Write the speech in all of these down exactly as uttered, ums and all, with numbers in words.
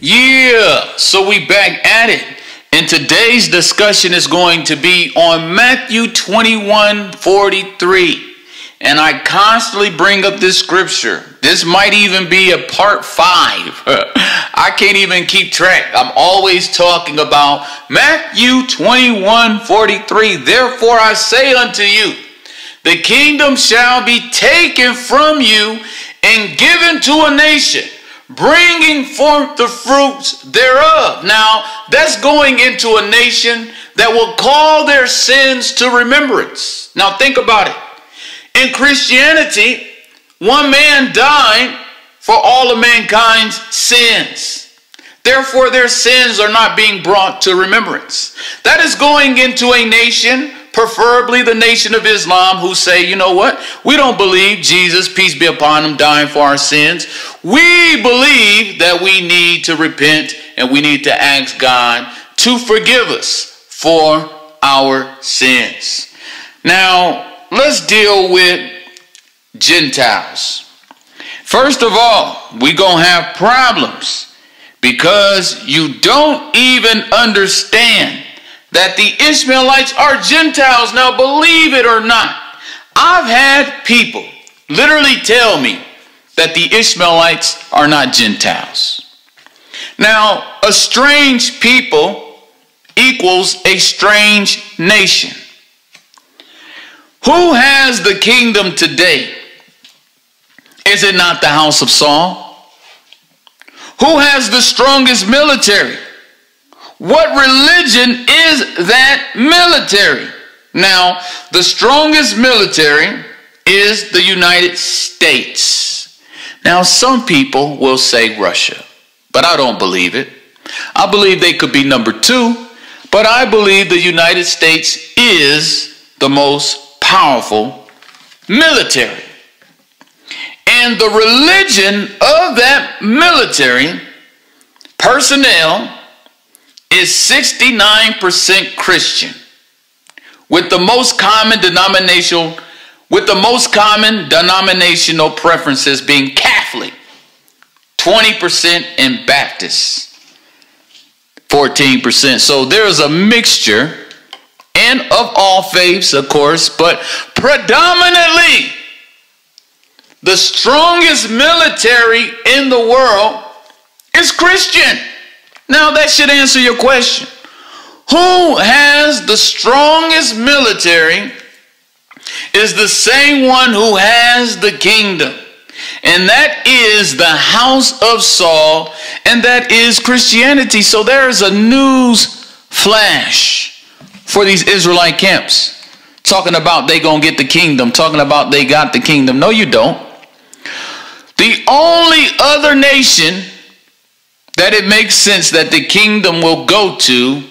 Yeah, so we back at it. And today's discussion is going to be on Matthew twenty-one forty-three. And I constantly bring up this scripture. This might even be a part five. I can't even keep track. I'm always talking about Matthew twenty-one forty-three. Therefore I say unto you, the kingdom shall be taken from you and given to a nation, bringing forth the fruits thereof. Now, that's going into a nation that will call their sins to remembrance. Now, think about it. In Christianity, one man died for all of mankind's sins. Therefore, their sins are not being brought to remembrance. That is going into a nation, preferably the nation of Islam, who say, you know what? We don't believe Jesus, peace be upon him, dying for our sins. We believe that we need to repent and we need to ask God to forgive us for our sins. Now, let's deal with Gentiles. First of all, we're going to have problems because you don't even understand that the Ishmaelites are Gentiles. Now, believe it or not, I've had people literally tell me that the Ishmaelites are not Gentiles. Now, a strange people equals a strange nation. Who has the kingdom today? Is it not the house of Saul? Who has the strongest military? What religion is that military? Now, the strongest military is the United States. Now, some people will say Russia, but I don't believe it. I believe they could be number two, but I believe the United States is the most powerful military. And the religion of that military personnel is sixty-nine percent Christian, with the most common denominational, with the most common denominational preferences being Catholic, twenty percent and Baptist, fourteen percent. So there is a mixture, and of all faiths, of course, but predominantly the strongest military in the world is Christian. Now, that should answer your question. Who has the strongest military is the same one who has the kingdom. And that is the house of Saul, and that is Christianity. So there is a news flash for these Israelite camps. Talking about they gonna get the kingdom. Talking about they got the kingdom. No, you don't. The only other nation that it makes sense that the kingdom will go to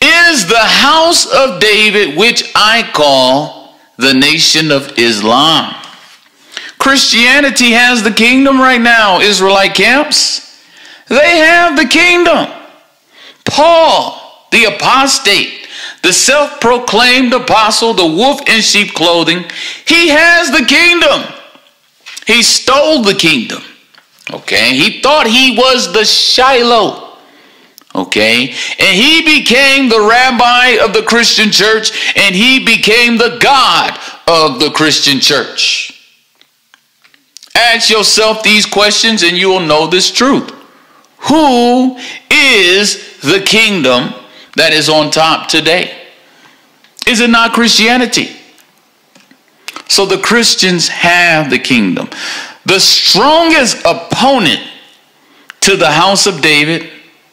is the house of David, which I call the nation of Islam. Christianity has the kingdom right now. Israelite camps, they have the kingdom. Paul, the apostate, the self-proclaimed apostle, the wolf in sheep clothing, he has the kingdom. He stole the kingdom. Okay, he thought he was the Shiloh. Okay, and he became the rabbi of the Christian church, and he became the God of the Christian church. Ask yourself these questions and you will know this truth. Who is the kingdom that is on top today? Is it not Christianity? So the Christians have the kingdom. The strongest opponent to the house of David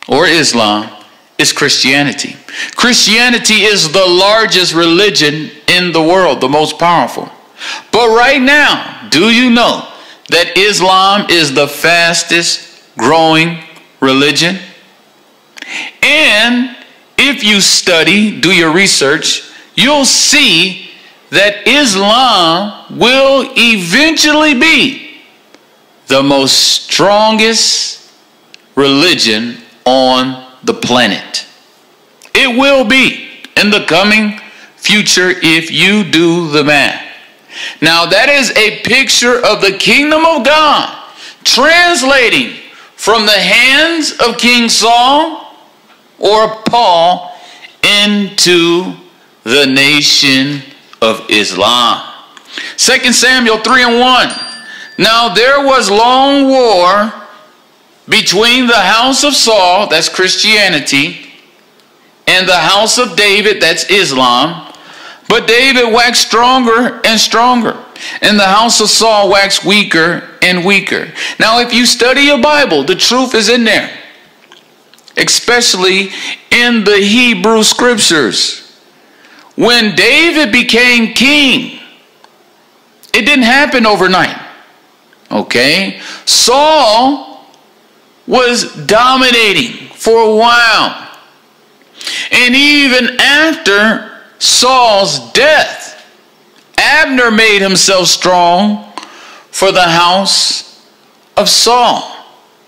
or Islam is Christianity. Christianity is the largest religion in the world, the most powerful. But right now, do you know that Islam is the fastest growing religion? And if you study, do your research, you'll see that Islam will eventually be the most strongest religion on the planet. It will be in the coming future if you do the math. Now, that is a picture of the kingdom of God translating from the hands of King Saul or Paul into the nation of Islam. Second Samuel three and one. Now there was long war between the house of Saul, that's Christianity, and the house of David, that's Islam. But David waxed stronger and stronger, and the house of Saul waxed weaker and weaker. Now, if you study your Bible, the truth is in there, especially in the Hebrew scriptures. When David became king, it didn't happen overnight. Okay? Saul was dominating for a while. And even after Saul's death, Abner made himself strong for the house of Saul.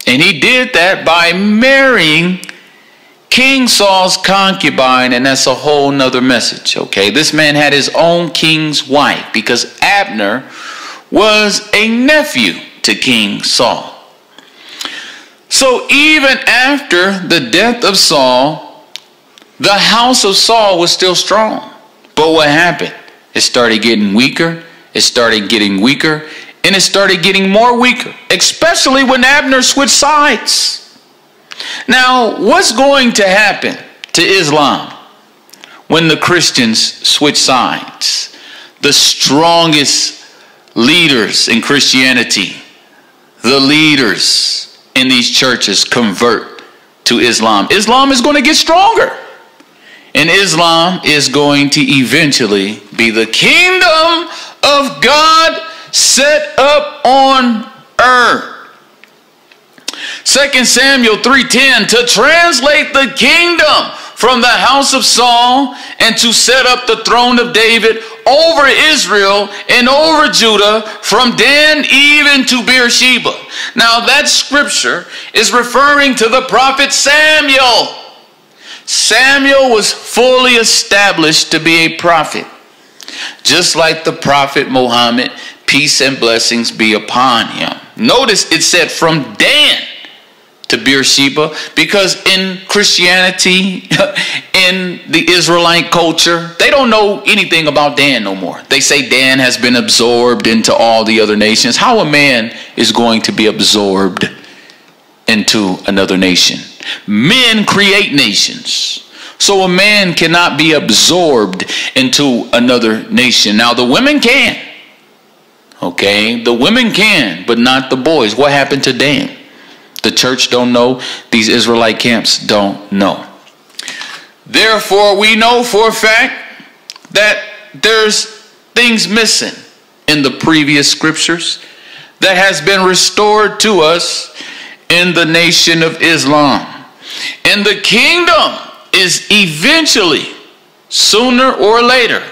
And he did that by marrying King Saul's concubine, and that's a whole nother message, okay? This man had his own king's wife because Abner was a nephew to King Saul. So even after the death of Saul, the house of Saul was still strong. But what happened? It started getting weaker, it started getting weaker, and it started getting more weaker, especially when Abner switched sides. Now, what's going to happen to Islam when the Christians switch sides? The strongest leaders in Christianity, the leaders in these churches convert to Islam. Islam is going to get stronger. And Islam is going to eventually be the kingdom of God set up on earth. Second Samuel three ten, to translate the kingdom from the house of Saul and to set up the throne of David over Israel and over Judah from Dan even to Beersheba. Now that scripture is referring to the prophet Samuel. Samuel was fully established to be a prophet, just like the prophet Muhammad, peace and blessings be upon him. Notice it said from Dan to Beersheba, because in Christianity, in the Israelite culture, they don't know anything about Dan no more. They say Dan has been absorbed into all the other nations. How a man is going to be absorbed into another nation? Men create nations. So a man cannot be absorbed into another nation. Now the women can. Okay? The women can, but not the boys. What happened to Dan? The church don't know. These Israelite camps don't know. Therefore, we know for a fact that there's things missing in the previous scriptures that has been restored to us in the nation of Islam. And the kingdom is eventually, sooner or later,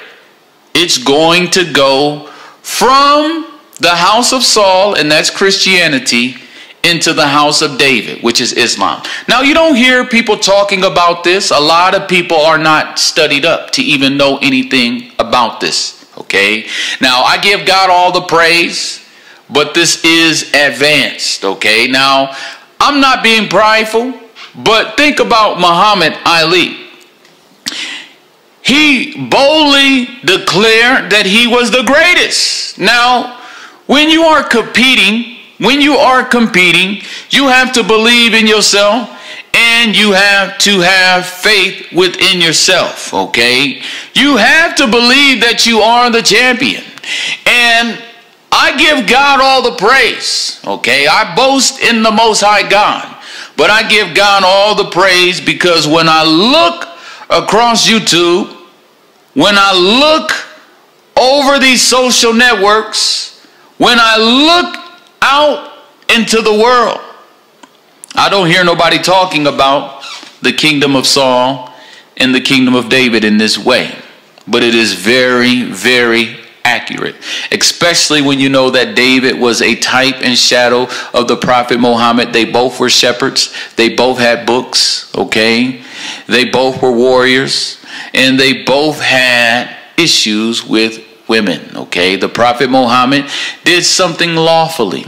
it's going to go from the house of Saul, and that's Christianity, into the house of David, which is Islam. Now, you don't hear people talking about this. A lot of people are not studied up to even know anything about this, okay? Now, I give God all the praise, but this is advanced, okay? Now, I'm not being prideful, but think about Muhammad Ali. He boldly declared that he was the greatest. Now, when you are competing, When you are competing, you have to believe in yourself and you have to have faith within yourself, okay? You have to believe that you are the champion. And I give God all the praise, okay? I boast in the Most High God, but I give God all the praise because when I look across YouTube, when I look over these social networks, when I look out into the world, I don't hear nobody talking about the kingdom of Saul and the kingdom of David in this way. But it is very, very accurate, especially when you know that David was a type and shadow of the prophet Muhammad. They both were shepherds. They both had books, okay? They both were warriors, and they both had issues with women, okay? The prophet Muhammad did something lawfully.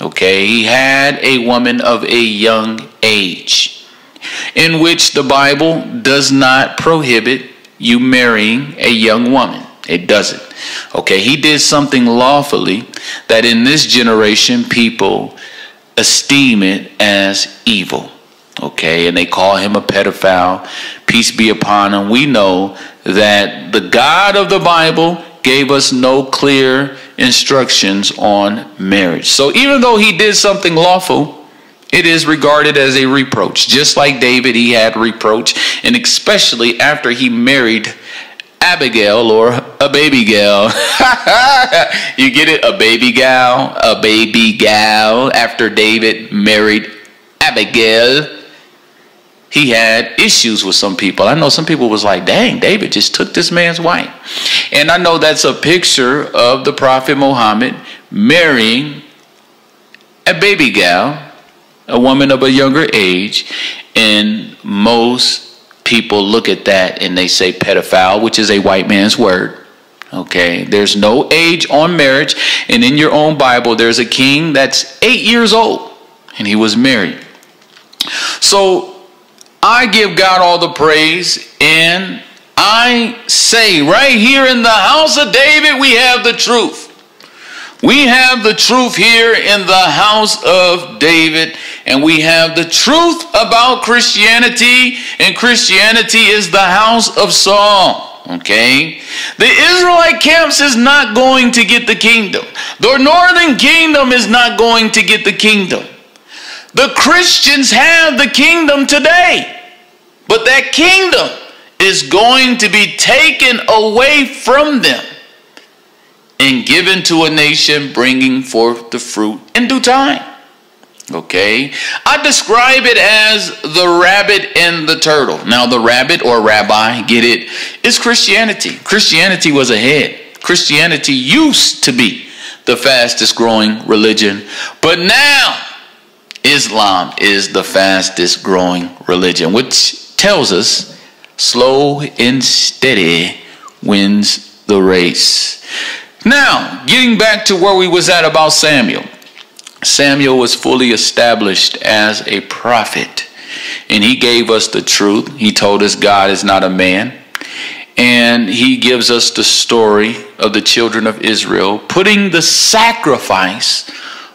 Okay, he had a woman of a young age, in which the Bible does not prohibit you marrying a young woman. It doesn't. Okay, he did something lawfully that in this generation people esteem it as evil. Okay, and they call him a pedophile. Peace be upon him. We know that the God of the Bible gave us no clear instructions on marriage. So even though he did something lawful, it is regarded as a reproach. Just like David, he had reproach, and especially after he married Abigail or a baby gal. You get it? A baby gal, a baby gal. After David married Abigail, he had issues with some people. I know some people was like, dang, David just took this man's wife. And I know that's a picture of the Prophet Muhammad marrying a baby gal, a woman of a younger age. And most people look at that and they say pedophile, which is a white man's word. Okay, there's no age on marriage. And in your own Bible, there's a king that's eight years old and he was married. So I give God all the praise, and I say right here in the house of David, we have the truth. We have the truth here in the house of David, and we have the truth about Christianity, and Christianity is the house of Saul. Okay, the Israelite camps is not going to get the kingdom. The northern kingdom is not going to get the kingdom. The Christians have the kingdom today, but that kingdom is going to be taken away from them and given to a nation bringing forth the fruit in due time. Okay, I describe it as the rabbit and the turtle. Now, the rabbit or rabbi, get it, is Christianity. Christianity was ahead. Christianity used to be the fastest growing religion, but now Islam is the fastest growing religion, which tells us slow and steady wins the race. Now, getting back to where we was at about Samuel. Samuel was fully established as a prophet, and he gave us the truth. He told us God is not a man, and he gives us the story of the children of Israel putting the sacrifice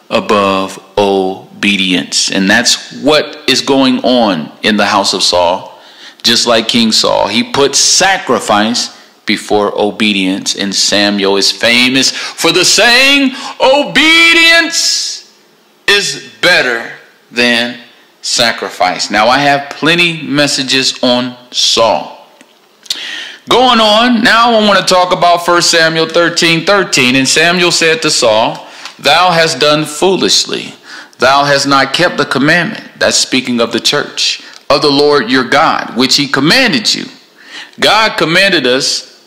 above obedience. Obedience. And that's what is going on in the house of Saul. Just like King Saul, he put sacrifice before obedience. And Samuel is famous for the saying, obedience is better than sacrifice. Now, I have plenty messages on Saul. Going on, now I want to talk about First Samuel thirteen thirteen. And Samuel said to Saul, thou hast done foolishly. Thou hast not kept the commandment, that's speaking of the church, of the Lord your God, which he commanded you. God commanded us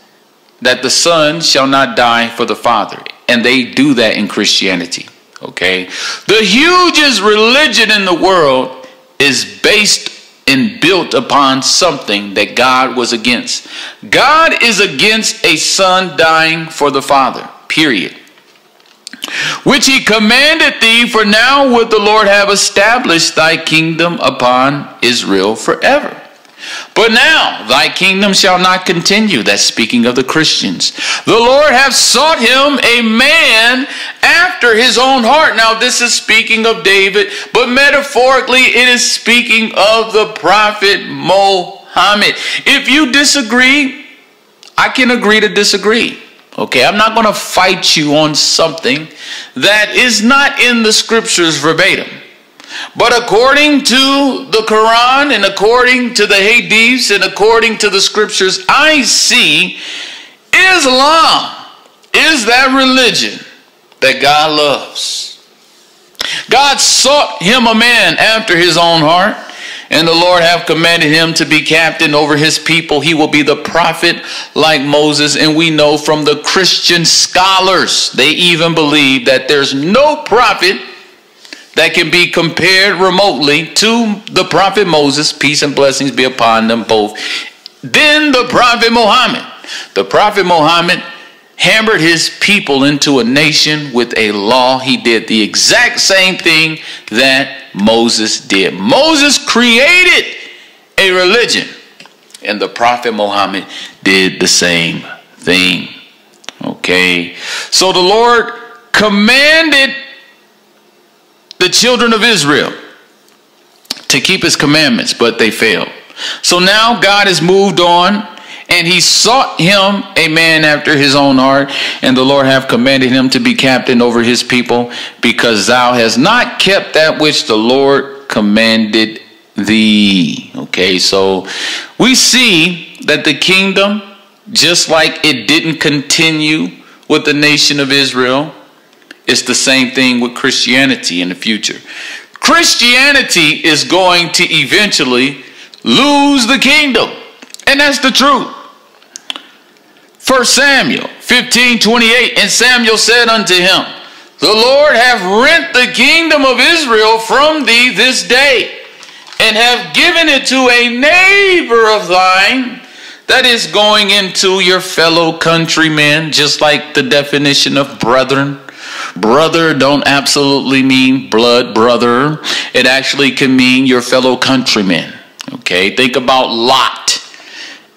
that the son shall not die for the father. And they do that in Christianity. Okay, the hugest religion in the world is based and built upon something that God was against. God is against a son dying for the father, period. Which he commanded thee, for now would the Lord have established thy kingdom upon Israel forever. But now thy kingdom shall not continue. That's speaking of the Christians. The Lord hath sought him a man after his own heart. Now this is speaking of David, but metaphorically it is speaking of the prophet Muhammad. If you disagree, I can agree to disagree. Okay, I'm not going to fight you on something that is not in the scriptures verbatim. But according to the Quran and according to the Hadiths and according to the scriptures, I see Islam is that religion that God loves. God sought him a man after his own heart, and the Lord hath commanded him to be captain over his people. He will be the prophet like Moses. And we know from the Christian scholars, they even believe that there's no prophet that can be compared remotely to the prophet Moses. Peace and blessings be upon them both. Then the prophet Muhammad. The prophet Muhammad hammered his people into a nation with a law. He did the exact same thing that Moses did. Moses created a religion, and the prophet Muhammad did the same thing. Okay, so the Lord commanded the children of Israel to keep his commandments, but they failed. So now God has moved on, and he sought him a man after his own heart, and the Lord hath commanded him to be captain over his people, because thou hast not kept that which the Lord commanded thee. Okay, so we see that the kingdom, just like it didn't continue with the nation of Israel, it's the same thing with Christianity in the future. Christianity is going to eventually lose the kingdom. And that's the truth. First Samuel fifteen twenty-eight, and Samuel said unto him, the Lord hath rent the kingdom of Israel from thee this day, and have given it to a neighbor of thine. That is going into your fellow countrymen, just like the definition of brethren. Brother don't absolutely mean blood brother. It actually can mean your fellow countrymen. Okay, think about Lot.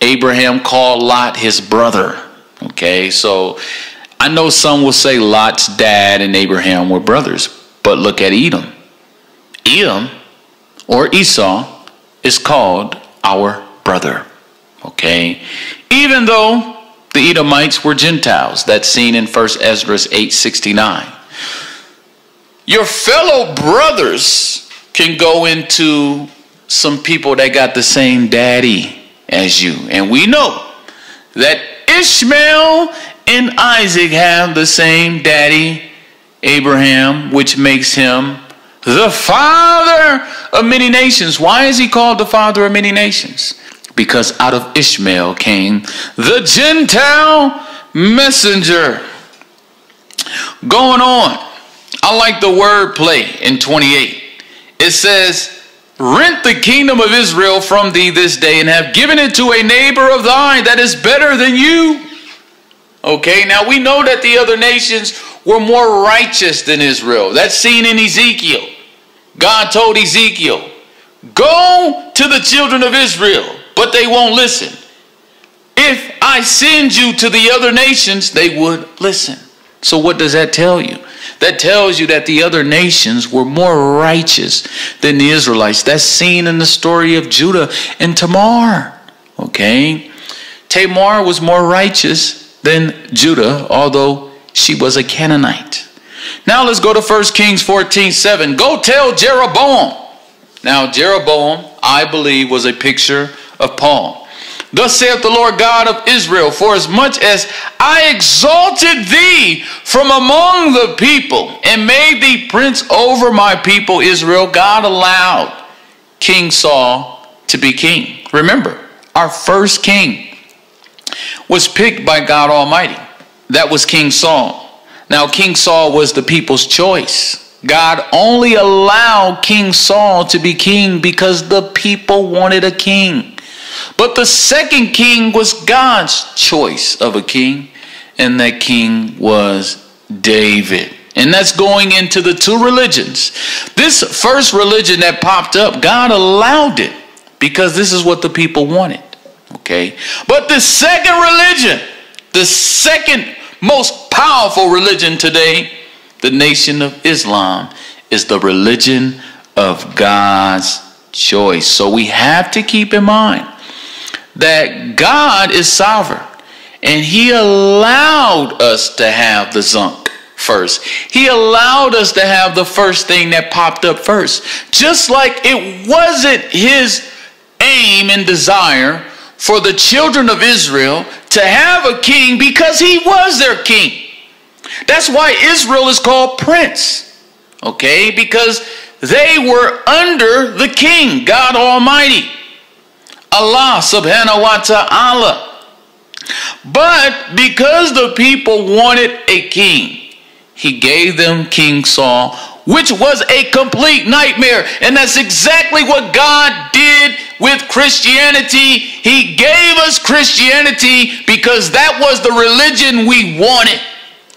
Abraham called Lot his brother. Okay, so I know some will say Lot's dad and Abraham were brothers, but look at Edom. Edom, or Esau, is called our brother. Okay, even though the Edomites were Gentiles, that's seen in First Esdras eight sixty-nine. Your fellow brothers can go into some people that got the same daddy as you. And we know that Ishmael and Isaac have the same daddy, Abraham, which makes him the father of many nations. Why is he called the father of many nations? Because out of Ishmael came the Gentile messenger. Going on, I like the word play in twenty-eight. It says, rent the kingdom of Israel from thee this day, and have given it to a neighbor of thine that is better than you. Okay, now we know that the other nations were more righteous than Israel. That's seen in Ezekiel. God told Ezekiel, go to the children of Israel, but they won't listen. If I send you to the other nations, they would listen. So what does that tell you? That tells you that the other nations were more righteous than the Israelites. That's seen in the story of Judah and Tamar. Okay, Tamar was more righteous than Judah, although she was a Canaanite. Now let's go to First Kings fourteen seven. Go tell Jeroboam. Now Jeroboam, I believe, was a picture of Paul. Thus saith the Lord God of Israel, for as much as I exalted thee from among the people and made thee prince over my people Israel, God allowed King Saul to be king. Remember, our first king was picked by God Almighty. That was King Saul. Now, King Saul was the people's choice. God only allowed King Saul to be king because the people wanted a king. But the second king was God's choice of a king, and that king was David. And that's going into the two religions. This first religion that popped up, God allowed it because this is what the people wanted. Okay, but the second religion, the second most powerful religion today, the nation of Islam, is the religion of God's choice. So we have to keep in mind that God is sovereign, and he allowed us to have the zunk first. He allowed us to have the first thing that popped up first. Just like it wasn't his aim and desire for the children of Israel to have a king because he was their king. That's why Israel is called prince. Okay, because they were under the king, God Almighty, Allah subhanahu wa ta'ala. But because the people wanted a king, he gave them King Saul, which was a complete nightmare. And that's exactly what God did with Christianity. He gave us Christianity because that was the religion we wanted.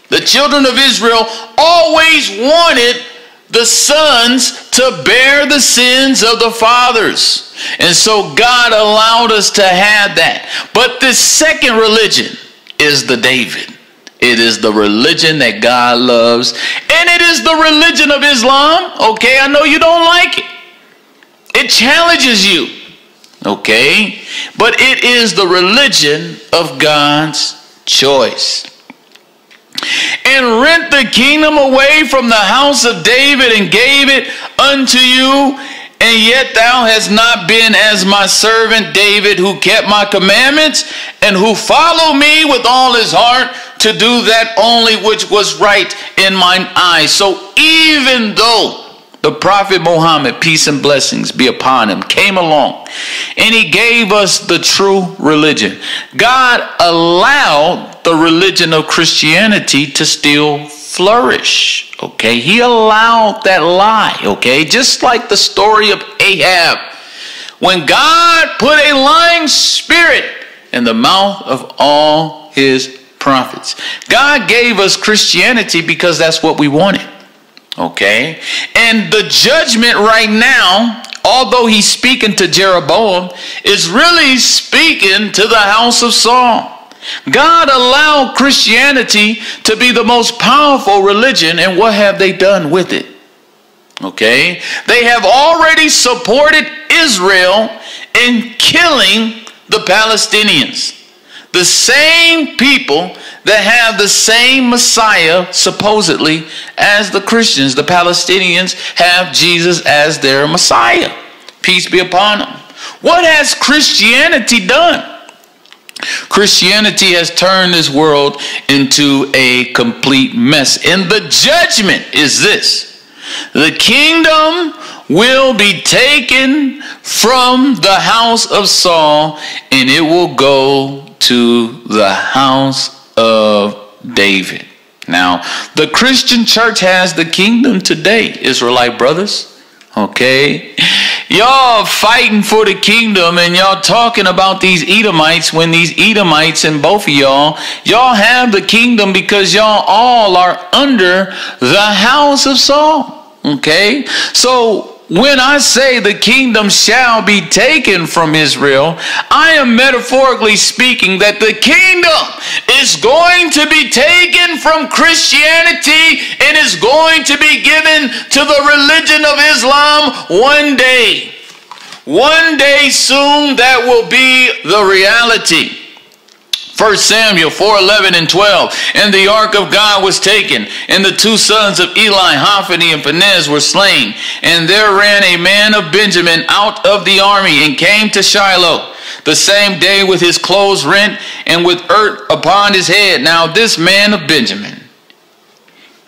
The children of Israel always wanted the sons to bear the sins of the fathers. And so God allowed us to have that. But this second religion is the David. It is the religion that God loves. And it is the religion of Islam. Okay, I know you don't like it. It challenges you. Okay, but it is the religion of God's choice. And rent the kingdom away from the house of David, and gave it unto you. And yet thou hast not been as my servant David, who kept my commandments, and who followed me with all his heart, to do that only which was right in mine eyes. So even though the prophet Muhammad, peace and blessings be upon him, came along and he gave us the true religion, God allowed the religion of Christianity to still flourish. Okay, he allowed that lie. Okay, just like the story of Ahab, when God put a lying spirit in the mouth of all his prophets. God gave us Christianity because that's what we wanted. Okay, and the judgment right now, although he's speaking to Jeroboam, is really speaking to the house of Saul. God allowed Christianity to be the most powerful religion, and what have they done with it? Okay, they have already supported Israel in killing the Palestinians. The same people that have the same Messiah, supposedly, as the Christians. The Palestinians have Jesus as their Messiah. Peace be upon them. What has Christianity done? Christianity has turned this world into a complete mess. And the judgment is this: the kingdom will be taken from the house of Saul, and it will go to the house of David. Now, the Christian church has the kingdom today, Israelite brothers. Okay, y'all fighting for the kingdom, and y'all talking about these Edomites, when these Edomites and both of y'all, y'all have the kingdom because y'all all are under the house of Saul. Okay, so when I say the kingdom shall be taken from Israel, I am metaphorically speaking that the kingdom is going to be taken from Christianity and is going to be given to the religion of Islam one day. One day soon that will be the reality. First Samuel four, eleven and twelve. And the ark of God was taken, and the two sons of Eli, Hophni and Phinehas, were slain. And there ran a man of Benjamin out of the army, and came to Shiloh the same day with his clothes rent, and with earth upon his head. Now this man of Benjamin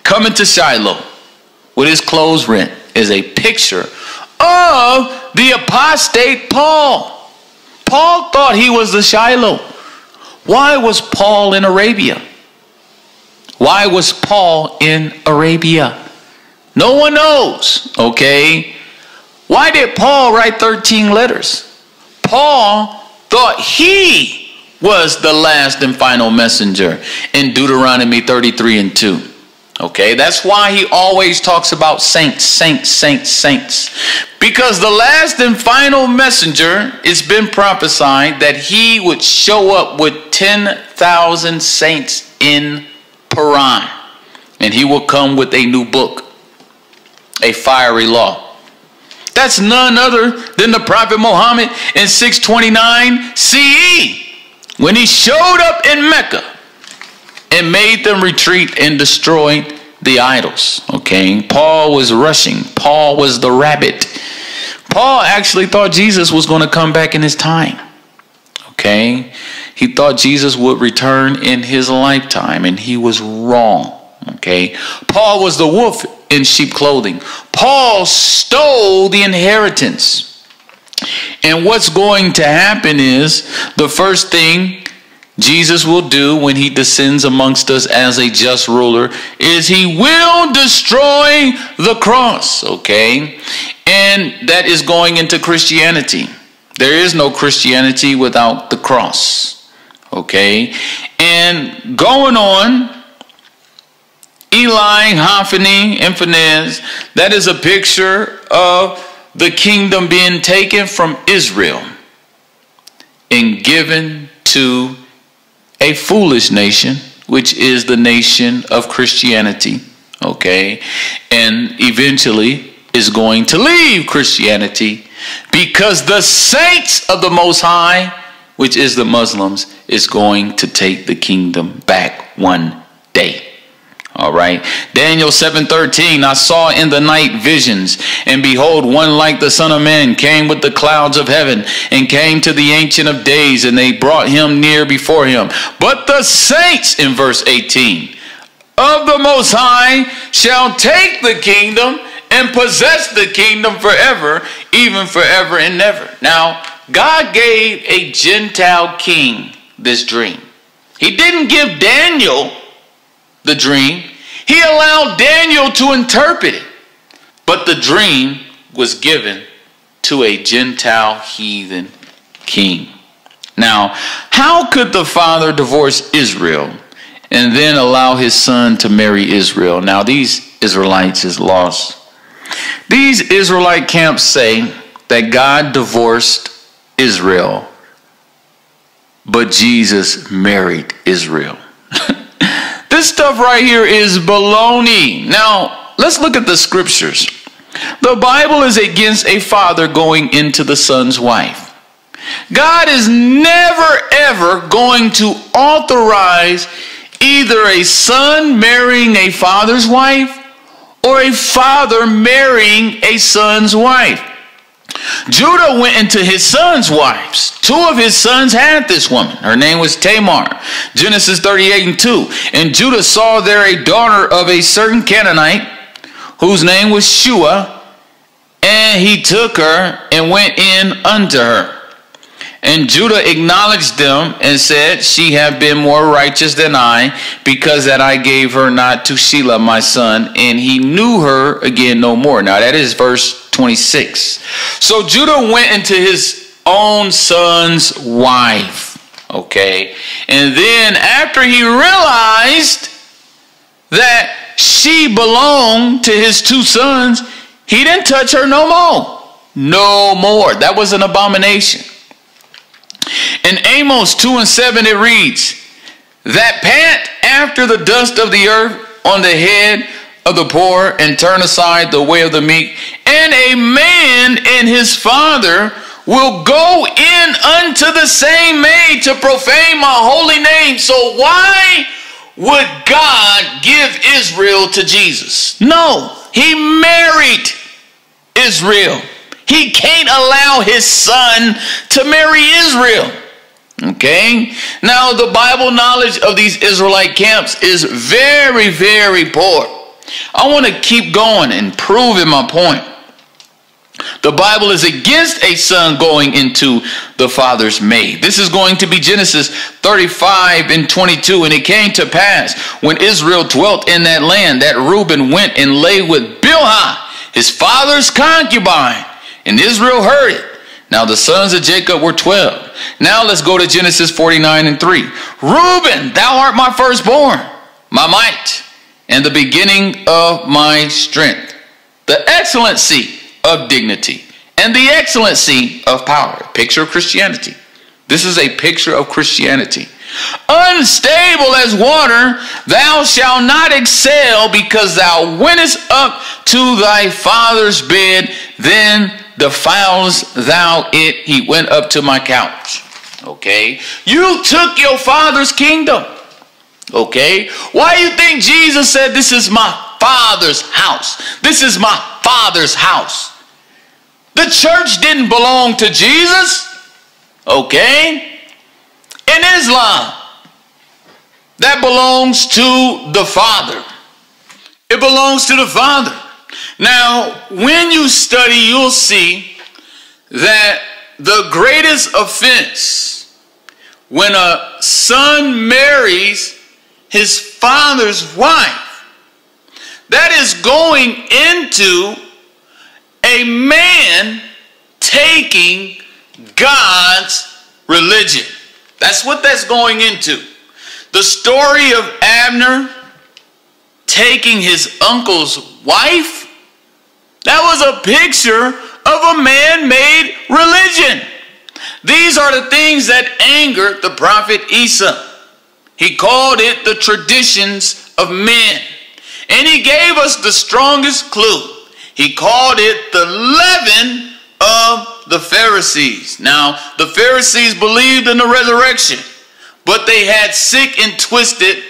coming to Shiloh with his clothes rent is a picture of the apostate Paul. Paul thought he was the Shiloh. Why was Paul in Arabia? Why was Paul in Arabia? No one knows, okay? Why did Paul write thirteen letters? Paul thought he was the last and final messenger in Deuteronomy thirty-three and two. Okay, that's why he always talks about saints, saints, saints, saints. Because the last and final messenger, it's been prophesied that he would show up with ten thousand saints in Paran. And he will come with a new book, a fiery law. That's none other than the prophet Muhammad in six twenty-nine C E. When he showed up in Mecca and made them retreat and destroyed the idols. Okay, Paul was rushing. Paul was the rabbit. Paul actually thought Jesus was going to come back in his time. Okay, he thought Jesus would return in his lifetime, and he was wrong. Okay, Paul was the wolf in sheep clothing. Paul stole the inheritance. And what's going to happen is the first thing Jesus will do when he descends amongst us as a just ruler is he will destroy the cross. Okay, and that is going into Christianity. There is no Christianity without the cross. Okay? And going on, Eli, Hophni, and Phinehas, that is a picture of the kingdom being taken from Israel and given to a foolish nation, which is the nation of Christianity. Okay? And eventually is going to leave Christianity because the saints of the Most High, which is the Muslims, is going to take the kingdom back one day. All right. Daniel seven thirteen, I saw in the night visions, and behold, one like the Son of Man came with the clouds of heaven and came to the Ancient of Days, and they brought him near before him. But the saints, in verse eighteen, of the Most High shall take the kingdom and possess the kingdom forever, even forever and ever. Now, God gave a Gentile king this dream. He didn't give Daniel the dream. He allowed Daniel to interpret it. But the dream was given to a Gentile heathen king. Now, how could the father divorce Israel and then allow his son to marry Israel? Now, these Israelites is lost. These Israelite camps say that God divorced Israel, but Jesus married Israel. This stuff right here is baloney. Now, let's look at the scriptures. The Bible is against a father going into the son's wife. God is never, ever going to authorize either a son marrying a father's wife or a father marrying a son's wife. Judah went into his son's wives. Two of his sons had this woman. Her name was Tamar. Genesis thirty-eight and two. And Judah saw there a daughter of a certain Canaanite, whose name was Shua, and he took her and went in unto her. And Judah acknowledged them and said, she hath been more righteous than I, because that I gave her not to Shelah my son, and he knew her again no more. Now that is verse twenty-six. So Judah went into his own son's wife. Okay. And then after he realized that she belonged to his two sons, he didn't touch her no more. No more. That was an abomination. In Amos two and seven it reads, that pant after the dust of the earth on the head of the poor, and turn aside the way of the meek, and a man and his father will go in unto the same maid to profane my holy name. So why would God give Israel to Jesus? No, he married Israel. He can't allow his son to marry Israel. Okay? Now, the Bible knowledge of these Israelite camps is very, very poor. I want to keep going and proving my point. The Bible is against a son going into the father's maid. This is going to be Genesis thirty-five and twenty-two. And it came to pass, when Israel dwelt in that land, that Reuben went and lay with Bilhah, his father's concubine. And Israel heard it. Now the sons of Jacob were twelve. Now let's go to Genesis forty-nine and three. Reuben, thou art my firstborn, my might, and the beginning of my strength, the excellency of dignity, and the excellency of power. Picture of Christianity. This is a picture of Christianity. Unstable as water, thou shalt not excel, because thou wentest up to thy father's bed, then defiles thou it. He went up to my couch. Okay? You took your father's kingdom. Okay? Why do you think Jesus said, this is my father's house? This is my father's house. The church didn't belong to Jesus. Okay? In Islam, that belongs to the father. It belongs to the father. Now, when you study, you'll see that the greatest offense when a son marries his father's wife, that is going into a man taking God's religion. That's what that's going into. The story of Abner taking his uncle's wife, that was a picture of a man-made religion. These are the things that angered the prophet Esau. He called it the traditions of men. And he gave us the strongest clue. He called it the leaven of the Pharisees. Now, the Pharisees believed in the resurrection, but they had sick and twisted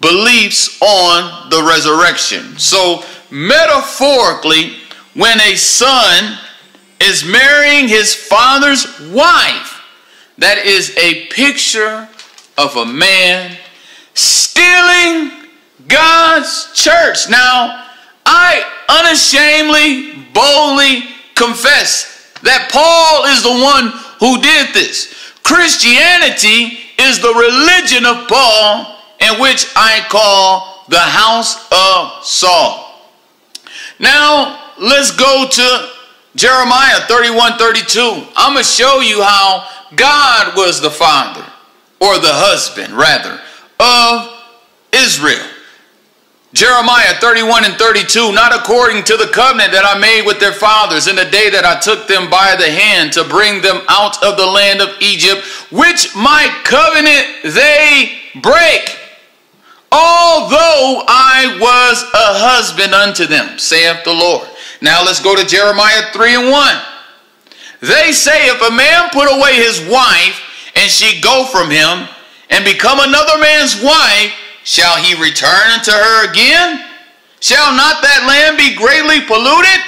beliefs on the resurrection. So, metaphorically, when a son is marrying his father's wife, that is a picture of a man stealing God's church. Now, I unashamedly, boldly confess that Paul is the one who did this. Christianity is the religion of Paul, in which I call the house of Saul. Now, let's go to Jeremiah thirty-one thirty-two. I'm going to show you how God was the father, or the husband, rather, of Israel. Jeremiah thirty-one and thirty-two, not according to the covenant that I made with their fathers in the day that I took them by the hand to bring them out of the land of Egypt, which my covenant they break, although I was a husband unto them, saith the Lord. Now let's go to Jeremiah three and one. They say, if a man put away his wife, and she go from him, and become another man's wife, shall he return unto her again? Shall not that land be greatly polluted?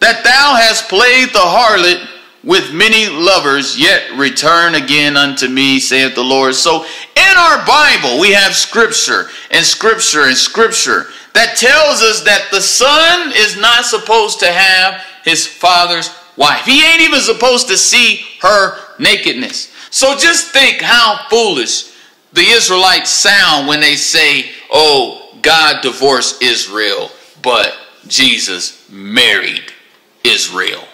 That thou hast played the harlot with many lovers, yet return again unto me, saith the Lord. So in our Bible, we have scripture and scripture and scripture that tells us that the son is not supposed to have his father's wife. He ain't even supposed to see her nakedness. So just think how foolish the Israelites sound when they say, oh, God divorced Israel, but Jesus married Israel.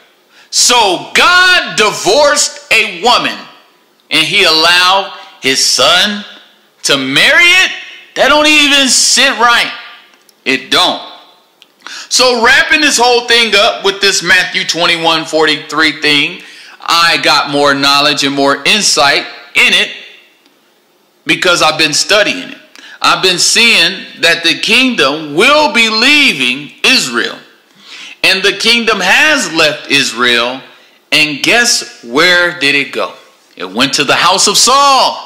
So God divorced a woman and he allowed his son to marry it? That don't even sit right. It don't. So wrapping this whole thing up with this Matthew twenty-one forty-three thing, I got more knowledge and more insight in it because I've been studying it. I've been seeing that the kingdom will be leaving Israel. And the kingdom has left Israel. And guess where did it go? It went to the house of Saul.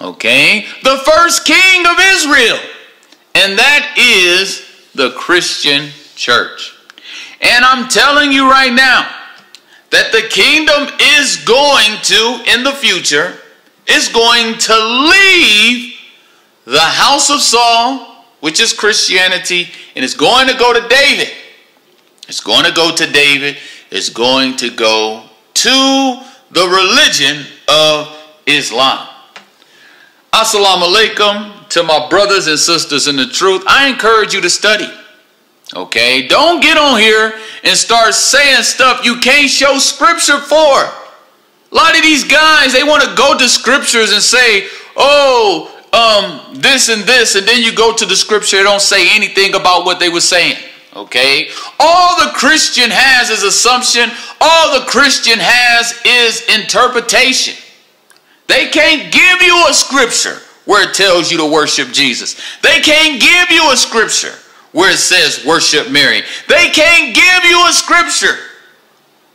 Okay? The first king of Israel. And that is the Christian church. And I'm telling you right now, that the kingdom is going to, in the future, is going to leave the house of Saul, which is Christianity, and it's going to go to David. It's going to go to David. It's going to go to the religion of Islam. Assalamu alaikum to my brothers and sisters in the truth. I encourage you to study. Okay, don't get on here and start saying stuff you can't show scripture for. A lot of these guys, they want to go to scriptures and say, oh, um, this and this. And then you go to the scripture and don't say anything about what they were saying. Okay, all the Christian has is assumption. All the Christian has is interpretation. They can't give you a scripture where it tells you to worship Jesus. They can't give you a scripture where it says worship Mary. They can't give you a scripture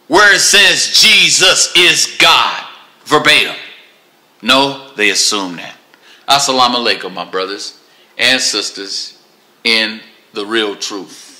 where it says Jesus is God verbatim. No, they assume that. Assalamu alaikum, my brothers and sisters in the real truth.